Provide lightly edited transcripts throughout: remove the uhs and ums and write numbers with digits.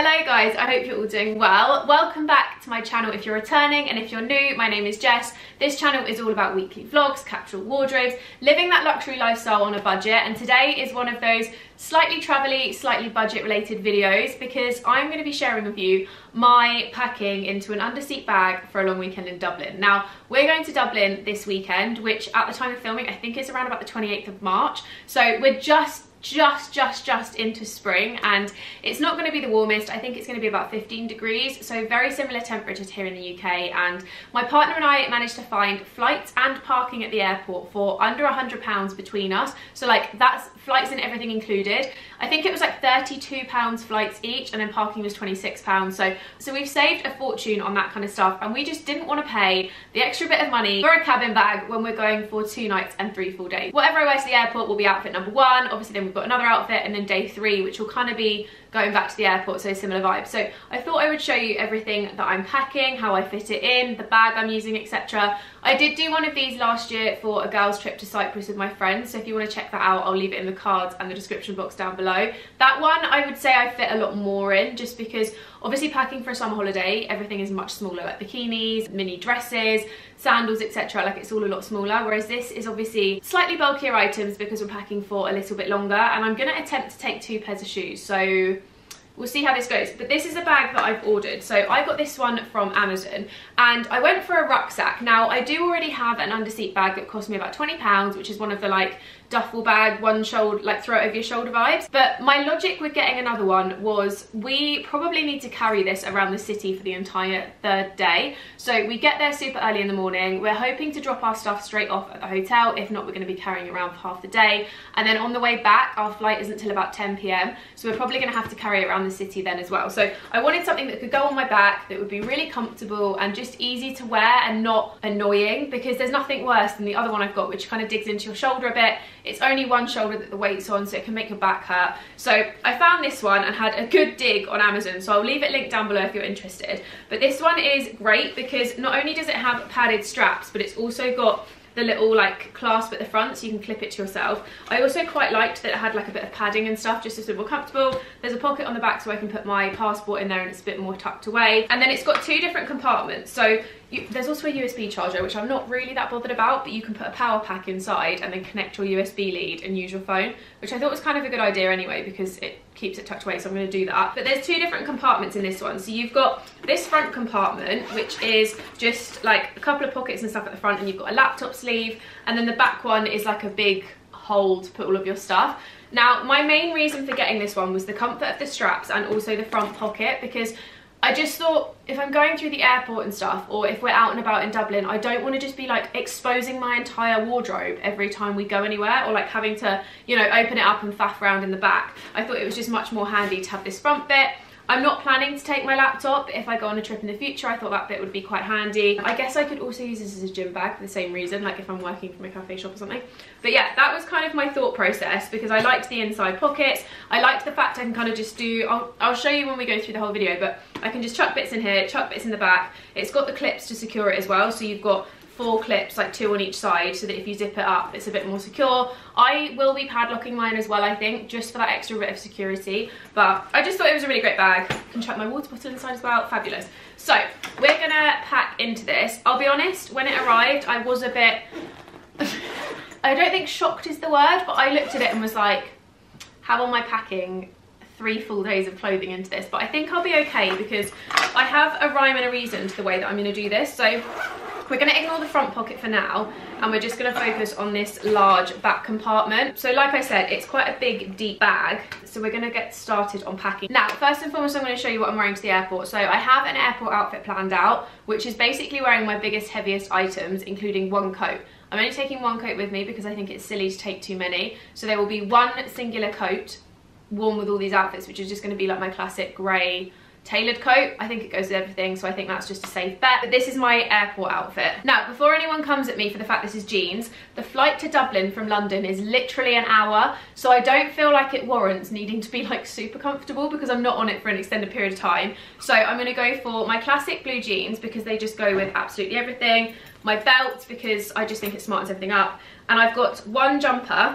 Hello guys, I hope you're all doing well. Welcome back to my channel if you're returning, and if you're new, my name is Jess. This channel is all about weekly vlogs, capsule wardrobes, living that luxury lifestyle on a budget, and today is one of those slightly travel-y, slightly budget related videos because I'm going to be sharing with you my packing into an underseat bag for a long weekend in Dublin. Now, we're going to Dublin this weekend, which at the time of filming I think is around about the 28th of March, so we're just into spring, and it's not going to be the warmest. I think it's going to be about 15 degrees, so very similar temperatures here in the UK. And my partner and I managed to find flights and parking at the airport for under £100 between us, so like that's flights and everything included. I think it was like £32 flights each, and then parking was £26, so we've saved a fortune on that kind of stuff, and we just didn't want to pay the extra bit of money for a cabin bag when we're going for 2 nights and 3 full days. Whatever I wear to the airport will be outfit number one, obviously then we've got another outfit, and then day 3, which will kind of be going back to the airport, so similar vibe. So I thought I would show you everything that I'm packing, how I fit it in, the bag I'm using, etc. I did do one of these last year for a girls trip to Cyprus with my friends, so if you want to check that out, I'll leave it in the cards and the description box down below. That one I would say I fit a lot more in, just because obviously packing for a summer holiday everything is much smaller, like bikinis, mini dresses, sandals, etc. Like it's all a lot smaller, whereas this is obviously slightly bulkier items because we're packing for a little bit longer. And I'm going to attempt to take 2 pairs of shoes, so we'll see how this goes. But this is a bag that I've ordered, so I got this one from Amazon, and I went for a rucksack. Now, I do already have an underseat bag that cost me about £20, which is one of the like duffel bag, one shoulder, like throw it over your shoulder vibes. But my logic with getting another one was we probably need to carry this around the city for the entire 3rd day. So we get there super early in the morning. We're hoping to drop our stuff straight off at the hotel. If not, we're going to be carrying around for half the day. And then on the way back, our flight isn't till about 10 p.m. so we're probably going to have to carry it around the city then as well. So I wanted something that could go on my back, that would be really comfortable and just easy to wear and not annoying, because there's nothing worse than the other one I've got, which kind of digs into your shoulder a bit. It's only one shoulder that the weight's on, so it can make your back hurt. So I found this one and had a good dig on Amazon, so I'll leave it linked down below if you're interested. But this one is great because not only does it have padded straps, but it's also got the little like clasp at the front so you can clip it to yourself. I also quite liked that it had like a bit of padding and stuff just so it's more comfortable. There's a pocket on the back so I can put my passport in there, and it's a bit more tucked away. And then it's got 2 different compartments, so there's also a USB charger, which I'm not really that bothered about, but you can put a power pack inside and then connect your USB lead and use your phone, which I thought was kind of a good idea anyway because it keeps it tucked away, so I'm going to do that. But there's 2 different compartments in this one. So you've got this front compartment, which is just like a couple of pockets and stuff at the front, and you've got a laptop sleeve, and then the back one is like a big hole to put all of your stuff. Now, my main reason for getting this one was the comfort of the straps and also the front pocket, because I just thought if I'm going through the airport and stuff, or if we're out and about in Dublin, I don't want to just be like exposing my entire wardrobe every time we go anywhere, or like having to, you know, open it up and faff around in the back. I thought it was just much more handy to have this front bit. I'm not planning to take my laptop. If I go on a trip in the future, I thought that bit would be quite handy. I guess I could also use this as a gym bag for the same reason, like if I'm working from a cafe shop or something. But yeah, that was kind of my thought process, because I liked the inside pockets. I liked the fact I can kind of just do, I'll show you when we go through the whole video, but I can just chuck bits in here, chuck bits in the back. It's got the clips to secure it as well, so you've got 4 clips, like 2 on each side, so that if you zip it up it's a bit more secure. I will be padlocking mine as well, I think, just for that extra bit of security, but I just thought it was a really great bag. I can chuck my water bottle inside as well, fabulous. So we're gonna pack into this. I'll be honest, when it arrived I was a bit I don't think shocked is the word, but I looked at it and was like, how am I packing 3 full days of clothing into this? But I think I'll be okay because I have a rhyme and a reason to the way that I'm going to do this. So we're going to ignore the front pocket for now, and we're just going to focus on this large back compartment. So like I said, it's quite a big, deep bag, so we're going to get started on packing. Now, first and foremost, I'm going to show you what I'm wearing to the airport. So I have an airport outfit planned out, which is basically wearing my biggest, heaviest items, including 1 coat. I'm only taking 1 coat with me because I think it's silly to take too many. So there will be 1 singular coat worn with all these outfits, which is just going to be like my classic grey tailored coat. I think it goes with everything, so I think that's just a safe bet. But this is my airport outfit. Now, before anyone comes at me for the fact this is jeans, the flight to Dublin from London is literally an hour, so I don't feel like it warrants needing to be like super comfortable because I'm not on it for an extended period of time. So I'm going to go for my classic blue jeans because they just go with absolutely everything, my belt because I just think it smartens everything up, and I've got 1 jumper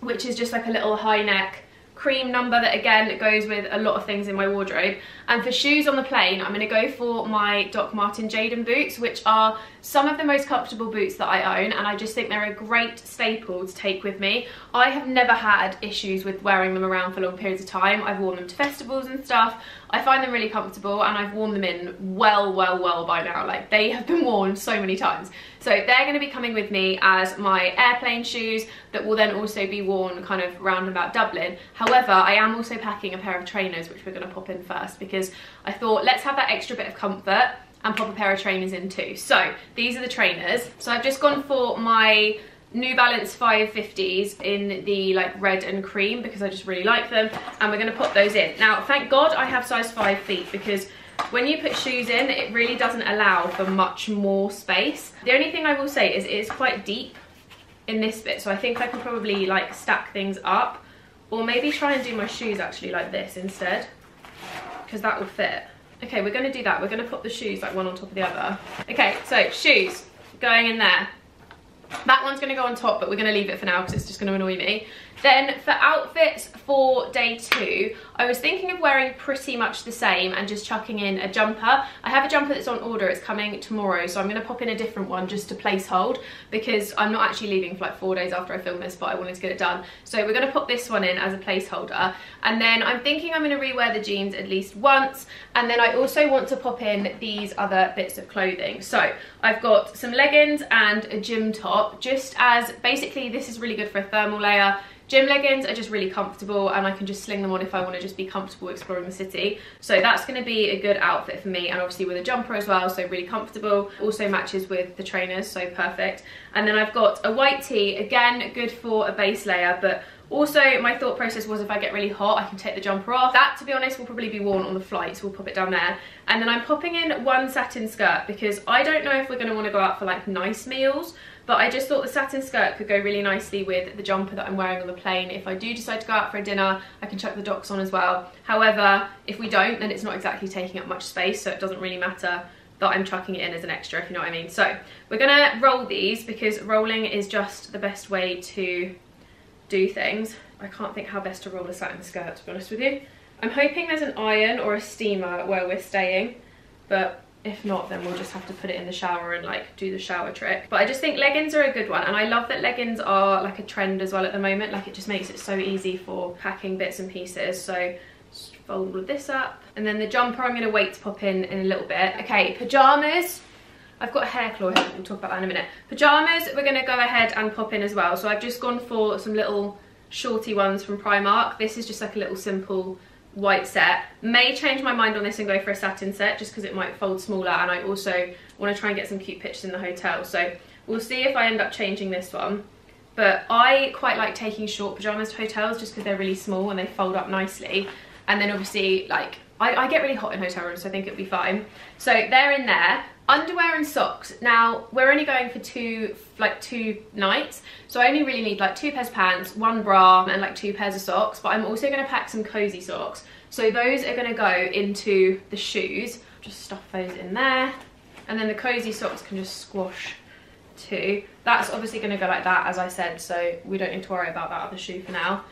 which is just like a little high neck cream number that again goes with a lot of things in my wardrobe. And for shoes on the plane, I'm going to go for my Doc Marten Jaden boots, which are some of the most comfortable boots that I own, and I just think they're a great staple to take with me. I have never had issues with wearing them around for long periods of time. I've worn them to festivals and stuff. I find them really comfortable, and I've worn them in well by now. Like, they have been worn so many times. So they're going to be coming with me as my airplane shoes that will then also be worn kind of round about Dublin. However, I am also packing a pair of trainers, which we're going to pop in first, because I thought, let's have that extra bit of comfort and pop a pair of trainers in too. So these are the trainers. So I've just gone for my New Balance 550s in the like red and cream because I just really like them, and we're going to pop those in. Now, thank God I have size 5 feet, because when you put shoes in, it really doesn't allow for much more space. The only thing I will say is it's quite deep in this bit, so I think I can probably like stack things up, or maybe try and do my shoes actually like this instead, because that would fit. Okay, we're going to do that. We're going to pop the shoes like one on top of the other. Okay, so shoes going in there. That one's going to go on top, but we're going to leave it for now because it's just going to annoy me. Then for outfits for day 2, I was thinking of wearing pretty much the same and just chucking in a jumper. I have a jumper that's on order. It's coming tomorrow, so I'm going to pop in a different one just to placehold, because I'm not actually leaving for like 4 days after I film this, but I wanted to get it done. So we're going to pop this one in as a placeholder. And then I'm thinking I'm going to rewear the jeans at least once. And then I also want to pop in these other bits of clothing. So I've got some leggings and a gym top, just as basically this is really good for a thermal layer. Gym leggings are just really comfortable, and I can just sling them on if I want to just be comfortable exploring the city. So that's going to be a good outfit for me, and obviously with a jumper as well, so really comfortable. Also matches with the trainers, so perfect. And then I've got a white tee, again good for a base layer, but also my thought process was if I get really hot, I can take the jumper off. That, to be honest, will probably be worn on the flight, so we'll pop it down there. And then I'm popping in one satin skirt, because I don't know if we're going to want to go out for like nice meals, but I just thought the satin skirt could go really nicely with the jumper that I'm wearing on the plane. If I do decide to go out for a dinner, I can chuck the Docs on as well. However, if we don't, then it's not exactly taking up much space, so it doesn't really matter that I'm chucking it in as an extra, if you know what I mean. So we're gonna roll these, because rolling is just the best way to do things. I can't think how best to roll a satin skirt, to be honest with you. I'm hoping there's an iron or a steamer where we're staying, but if not, then we'll just have to put it in the shower and like do the shower trick. But I just think leggings are a good one, and I love that leggings are like a trend as well at the moment. Like, it just makes it so easy for packing bits and pieces. So just fold all of this up, and then the jumper I'm going to wait to pop in a little bit. Okay, pajamas. I've got a hair claw here, we'll talk about that in a minute. Pajamas we're going to go ahead and pop in as well. So I've just gone for some little shorty ones from Primark. This is just like a little simple white set. May change my mind on this and go for a satin set, just because it might fold smaller, and I also want to try and get some cute pictures in the hotel, so we'll see if I end up changing this one. But I quite like taking short pajamas to hotels, just because they're really small and they fold up nicely, and then obviously like I get really hot in hotel rooms, so I think it'll be fine. So they're in there. Underwear and socks. Now, we're only going for two nights, so I only really need like 2 pairs of pants, 1 bra, and like 2 pairs of socks. But I'm also going to pack some cozy socks, so those are going to go into the shoes. Just stuff those in there, and then the cozy socks can just squash too. That's obviously going to go like that, as I said, so we don't need to worry about that other shoe for now.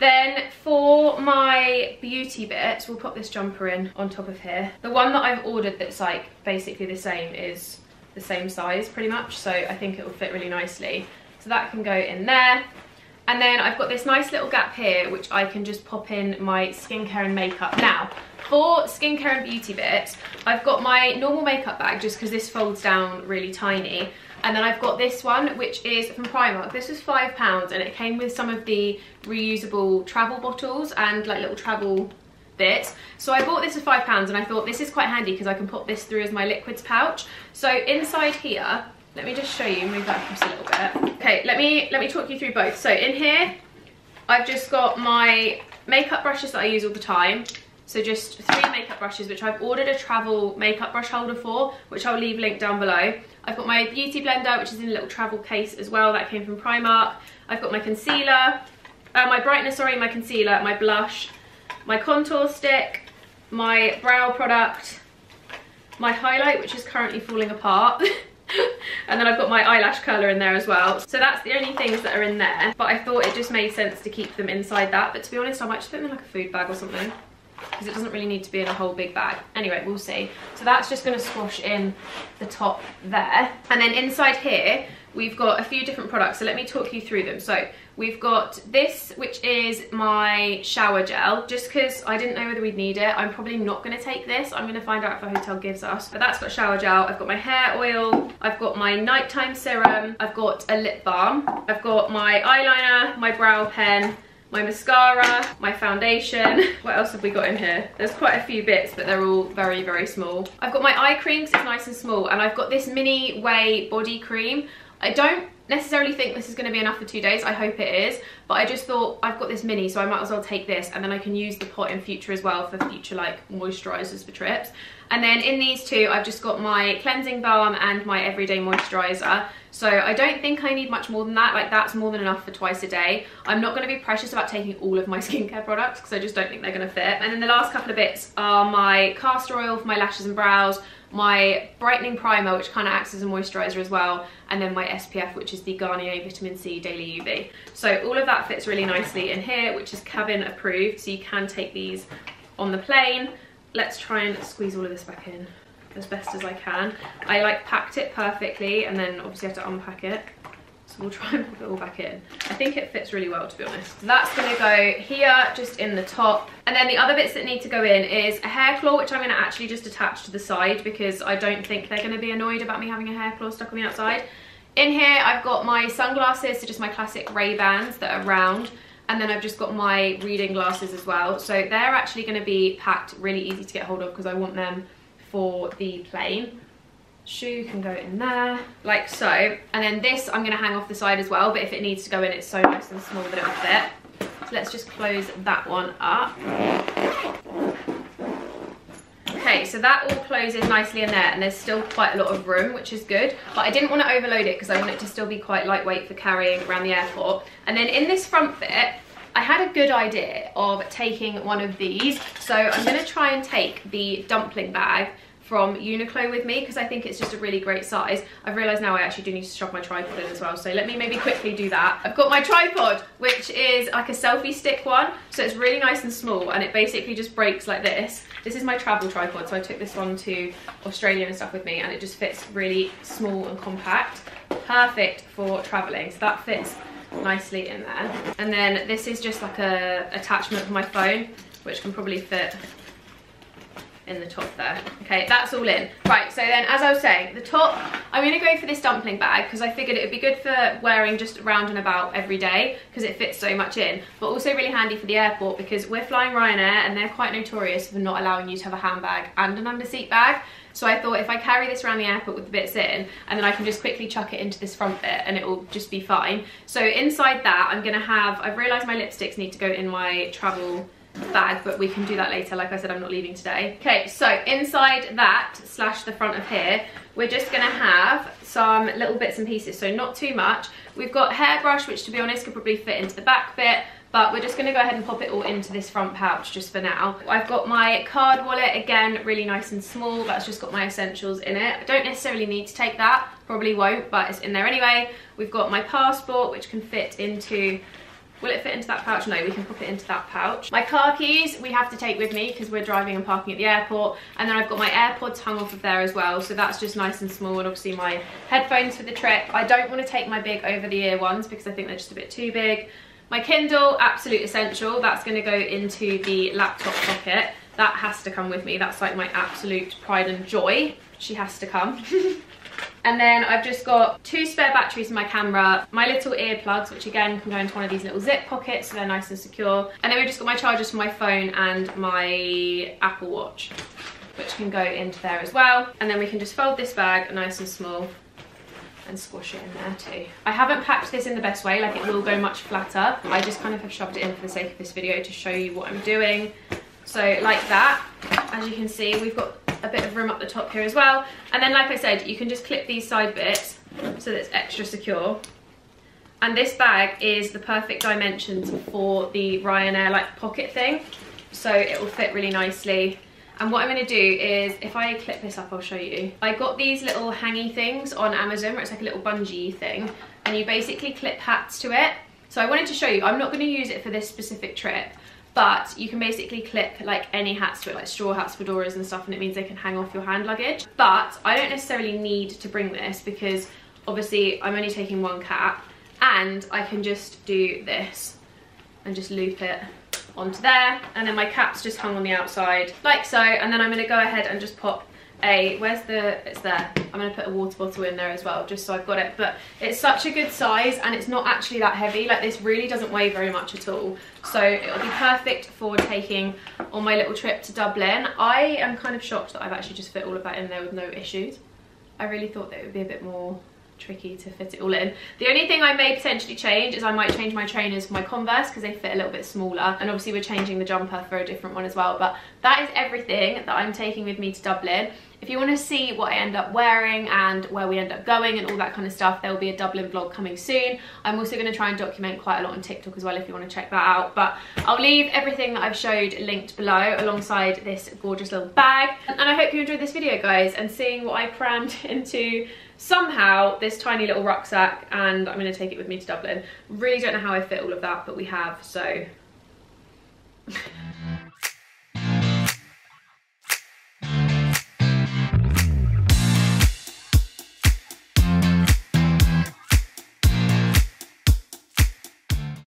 Then for my beauty bits, we'll pop this jumper in on top of here. The one that I've ordered that's like basically the same is the same size pretty much, so I think it will fit really nicely. So that can go in there. And then I've got this nice little gap here, which I can just pop in my skincare and makeup. Now, for skincare and beauty bits, I've got my normal makeup bag, just because this folds down really tiny. And then I've got this one, which is from Primark. This was £5, and it came with some of the reusable travel bottles and like little travel bits. So I bought this for £5, and I thought this is quite handy because I can pop this through as my liquids pouch. So inside here, let me just show you, move that across a little bit. Okay, let me talk you through both. So in here, I've just got my makeup brushes that I use all the time. So just 3 makeup brushes, which I've ordered a travel makeup brush holder for, which I'll leave linked down below. I've got my beauty blender, which is in a little travel case as well. That came from Primark. I've got my concealer, my concealer, my blush, my contour stick, my brow product, my highlight, which is currently falling apart. And then I've got my eyelash curler in there as well. So that's the only things that are in there, but I thought it just made sense to keep them inside that. But to be honest, I might just put them in like a food bag or something, because it doesn't really need to be in a whole big bag. Anyway, we'll see. So that's just going to squash in the top there. And then inside here, we've got a few different products. So let me talk you through them. So we've got this, which is my shower gel, just because I didn't know whether we'd need it. I'm probably not going to take this. I'm going to find out if the hotel gives us. But that's got shower gel. I've got my hair oil. I've got my nighttime serum. I've got a lip balm. I've got my eyeliner, my brow pen, my mascara, my foundation. What else have we got in here? There's quite a few bits, but they're all very, very small. I've got my eye cream, because it's nice and small, and I've got this mini whey body cream. I don't necessarily think this is going to be enough for 2 days. I hope it is, but I just thought I've got this mini, so I might as well take this, and then I can use the pot in future as well for future like moisturizers for trips. And then in these two, I've just got my cleansing balm and my everyday moisturizer. So I don't think I need much more than that. Like, that's more than enough for twice a day. I'm not going to be precious about taking all of my skincare products, because I just don't think they're going to fit. And then the last couple of bits are my castor oil for my lashes and brows, my brightening primer, which kind of acts as a moisturizer as well, and then my SPF, which is the Garnier Vitamin C Daily UV. So all of that fits really nicely in here, which is cabin approved, so you can take these on the plane. Let's try and squeeze all of this back in as best as I can. I like packed it perfectly, and then obviously I have to unpack it. So we'll try and pop it all back in. I think it fits really well, to be honest. So that's gonna go here, just in the top. And then the other bits that need to go in is a hair claw, which I'm gonna actually just attach to the side, because I don't think they're gonna be annoyed about me having a hair claw stuck on the outside. In here, I've got my sunglasses, so just my classic Ray-Bans that are round. And then I've just got my reading glasses as well. So they're actually going to be packed really easy to get hold of, because I want them for the plane. Shoe can go in there, like so. And then this I'm going to hang off the side as well, but if it needs to go in, it's so nice and small that it'll fit. So let's just close that one up. Okay, so that all closes nicely in there, and there's still quite a lot of room, which is good. But I didn't want to overload it, because I want it to still be quite lightweight for carrying around the airport. And then in this front bit, I had a good idea of taking one of these. So I'm going to try and take the dumpling bag from Uniqlo with me, because I think it's just a really great size. I've realised now I actually do need to shove my tripod in as well, so let me maybe quickly do that. I've got my tripod, which is like a selfie stick one, so it's really nice and small, and it basically just breaks like this. This is my travel tripod, so I took this one to Australia and stuff with me, and it just fits really small and compact. Perfect for travelling, so that fits nicely in there. And then this is just like a attachment for my phone, which can probably fit in the top there. Okay, that's all in. Right, so then, as I was saying, the top, I'm gonna go for this dumpling bag, because I figured it would be good for wearing just round and about every day, because it fits so much in, but also really handy for the airport, because we're flying Ryanair, and they're quite notorious for not allowing you to have a handbag and an under-seat bag. So I thought, if I carry this around the airport with the bits in, and then I can just quickly chuck it into this front bit, and it will just be fine. So inside that, I'm gonna have, I've realised my lipsticks need to go in my travel bag, but we can do that later. Like I said, I'm not leaving today. Okay, so inside that slash the front of here, we're just gonna have some little bits and pieces, so not too much. We've got hairbrush, which to be honest could probably fit into the back bit, but we're just gonna go ahead and pop it all into this front pouch just for now. I've got my card wallet, again, really nice and small. That's just got my essentials in it. I don't necessarily need to take that, probably won't, but it's in there anyway. We've got my passport, which can fit into, will it fit into that pouch? No, we can pop it into that pouch. My car keys, we have to take with me, because we're driving and parking at the airport. And then I've got my AirPods hung off of there as well, so that's just nice and small. And obviously my headphones for the trip. I don't want to take my big over-the-ear ones, because I think they're just a bit too big. My Kindle, absolute essential. That's going to go into the laptop pocket. That has to come with me. That's like my absolute pride and joy. She has to come. And then I've just got two spare batteries for my camera, my little earplugs, which again can go into one of these little zip pockets, so they're nice and secure. And then we've just got my chargers for my phone and my Apple Watch, which can go into there as well. And then we can just fold this bag nice and small and squash it in there too. I haven't packed this in the best way, like it will go much flatter. I just kind of have shoved it in for the sake of this video to show you what I'm doing. So like that, as you can see, we've got a bit of room up the top here as well. And then, like I said, you can just clip these side bits so that it's extra secure. And this bag is the perfect dimensions for the Ryanair like pocket thing, so it will fit really nicely. And what I'm going to do is, if I clip this up, I'll show you. I got these little hangy things on Amazon, where it's like a little bungee thing, and you basically clip hats to it. So I wanted to show you, I'm not going to use it for this specific trip, but you can basically clip like any hats to it, like straw hats, fedoras and stuff, and it means they can hang off your hand luggage. But I don't necessarily need to bring this because obviously I'm only taking one cat, and I can just do this and just loop it onto there, and then my cat's just hung on the outside like so. And then I'm going to go ahead and just pop a, it's there, I'm going to put a water bottle in there as well, just so I've got it. But it's such a good size, and it's not actually that heavy. Like, this really doesn't weigh very much at all, so it'll be perfect for taking on my little trip to Dublin. I am kind of shocked that I've actually just fit all of that in there with no issues. I really thought that it would be a bit more tricky to fit it all in. The only thing I may potentially change is I might change my trainers for my Converse, because they fit a little bit smaller, and obviously we're changing the jumper for a different one as well. But that is everything that I'm taking with me to Dublin. If you want to see what I end up wearing and where we end up going and all that kind of stuff, there will be a Dublin vlog coming soon. I'm also going to try and document quite a lot on TikTok as well, if you want to check that out. But I'll leave everything that I've showed linked below alongside this gorgeous little bag. And I hope you enjoyed this video, guys, and seeing what I crammed into somehow this tiny little rucksack, and I'm going to take it with me to Dublin. Really don't know how I fit all of that, but we have, so...